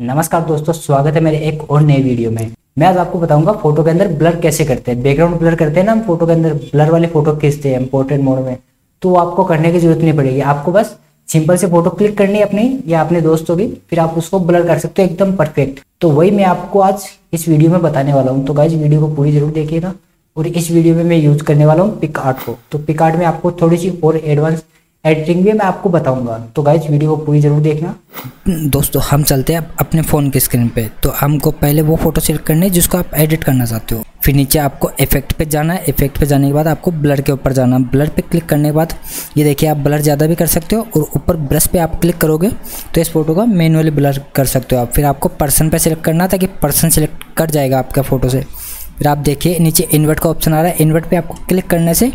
नमस्कार दोस्तों, स्वागत है मेरे एक और नए वीडियो में। मैं आज आपको बताऊंगा फोटो के अंदर ब्लर कैसे करते हैं। बैकग्राउंड ब्लर करते हैं ना हम, फोटो के अंदर ब्लर वाले फोटो खींचते हैं पोर्ट्रेट मोड में, तो आपको करने की जरूरत नहीं पड़ेगी। आपको बस सिंपल से फोटो क्लिक करनी है अपनी या अपने दोस्तों की, फिर आप उसको ब्लर कर सकते हो एकदम परफेक्ट। तो वही मैं आपको आज इस वीडियो में बताने वाला हूँ। तो गाइस वीडियो को पूरी जरूर देखिएगा। और इस वीडियो में मैं यूज करने वाला हूँ PicsArt को। तो PicsArt में आपको थोड़ी सी और एडवांस एडिटिंग भी मैं आपको बताऊंगा। तो गाइज वीडियो को पूरी जरूर देखना। दोस्तों हम चलते हैं अपने फ़ोन की स्क्रीन पे। तो हमको पहले वो फोटो सेलेक्ट करनी है जिसको आप एडिट करना चाहते हो। फिर नीचे आपको इफेक्ट पे जाना है। इफेक्ट पे जाने के बाद आपको ब्लर के ऊपर जाना है। ब्लर पे क्लिक करने के बाद ये देखिए आप ब्लर ज़्यादा भी कर सकते हो, और ऊपर ब्रश पे आप क्लिक करोगे तो इस फोटो का मैनुअली ब्लर कर सकते हो आप। फिर आपको पर्सन पे सिलेक्ट करना था कि पर्सन सिलेक्ट कर जाएगा आपका फ़ोटो से। फिर आप देखिए नीचे इन्वर्ट का ऑप्शन आ रहा है। इन्वर्ट पे आपको क्लिक करने से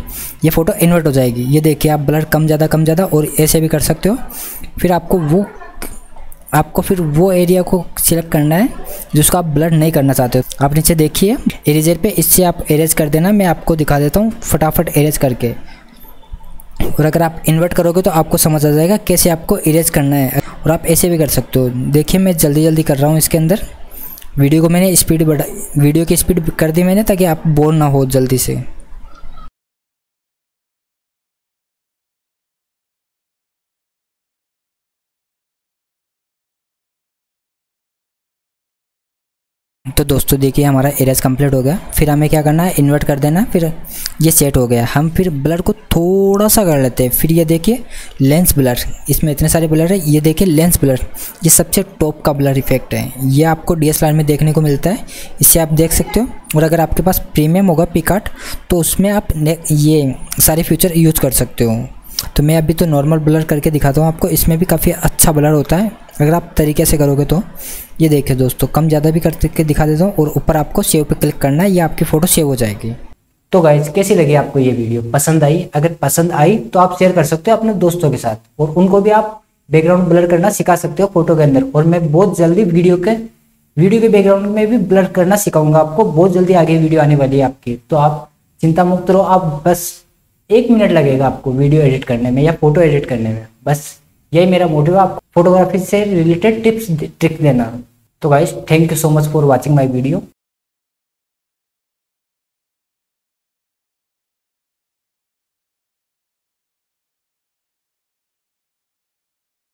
ये फ़ोटो इन्वर्ट हो जाएगी। ये देखिए आप ब्लर कम ज़्यादा और ऐसे भी कर सकते हो। फिर आपको फिर वो एरिया को सिलेक्ट करना है जिसको आप ब्लर नहीं करना चाहते हो। आप नीचे देखिए इरेजर पे, इससे आप इरेज कर देना। मैं आपको दिखा देता हूँ फटाफट इरेज करके। और अगर आप इन्वर्ट करोगे तो आपको समझ आ जाएगा कैसे आपको इरेज करना है। और आप ऐसे भी कर सकते हो। देखिए मैं जल्दी कर रहा हूँ। इसके अंदर वीडियो को मैंने स्पीड बढ़ा, वीडियो की स्पीड कर दी मैंने ताकि आप बोर ना हो जल्दी से। तो दोस्तों देखिए हमारा इरेज कंप्लीट हो गया। फिर हमें क्या करना है, इन्वर्ट कर देना। फिर ये सेट हो गया। हम फिर ब्लर को थोड़ा सा कर लेते हैं। फिर ये देखिए लेंस ब्लर, इसमें इतने सारे ब्लर है। ये देखिए लेंस ब्लर, ये सबसे टॉप का ब्लर इफेक्ट है। ये आपको DSLR में देखने को मिलता है, इससे आप देख सकते हो। और अगर आपके पास प्रीमियम होगा PicsArt तो उसमें आप ये सारे फीचर यूज कर सकते हो। तो मैं अभी तो नॉर्मल ब्लर करके दिखाता हूँ आपको। इसमें भी काफ़ी अच्छा ब्लर होता है अगर आप तरीके से करोगे तो। ये देखिए दोस्तों कम ज़्यादा भी करके दिखा देता हूँ। और ऊपर आपको सेव पे क्लिक करना है, ये आपकी फ़ोटो सेव हो जाएगी। तो गाइज कैसी लगी आपको ये वीडियो, पसंद आई? अगर पसंद आई तो आप शेयर कर सकते हो अपने दोस्तों के साथ, और उनको भी आप बैकग्राउंड ब्लर करना सिखा सकते हो फोटो के अंदर। और मैं बहुत जल्दी वीडियो के बैकग्राउंड में भी ब्लर करना सिखाऊंगा आपको। बहुत जल्दी आगे वीडियो आने वाली है आपकी, तो आप चिंता मुक्त रहो। आप बस 1 मिनट लगेगा आपको वीडियो एडिट करने में या फोटो एडिट करने में। बस यही मेरा मोटिव है आपको फोटोग्राफी से रिलेटेड टिप्स ट्रिक देना। तो guys thank you so much for watching my video.